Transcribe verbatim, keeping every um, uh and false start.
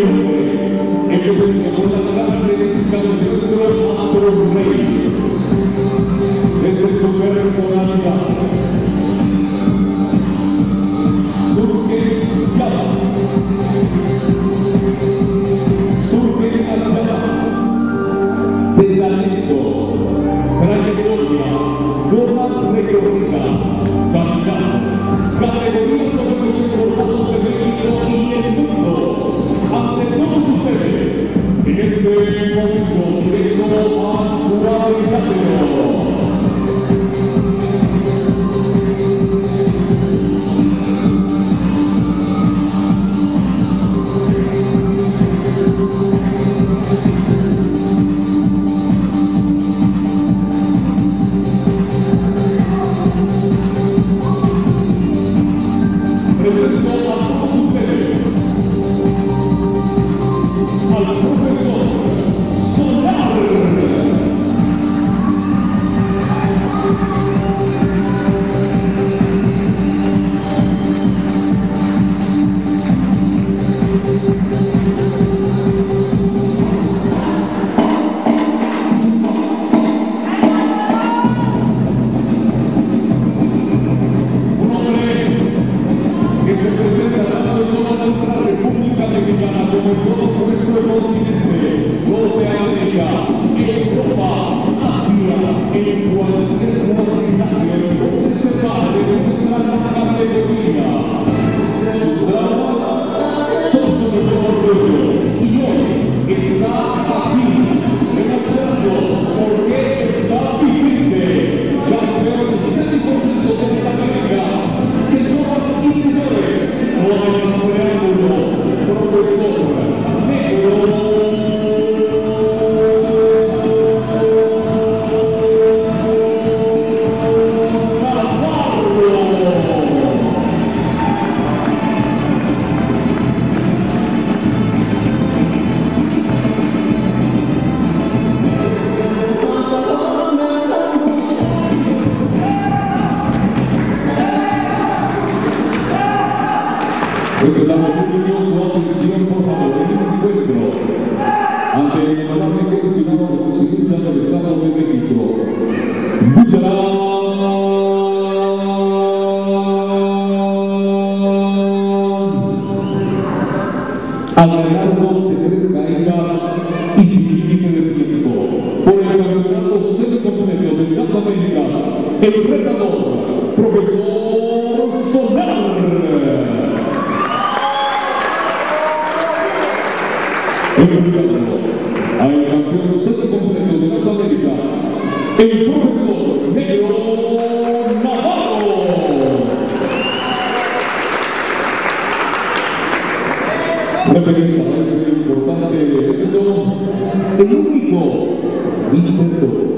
El único, y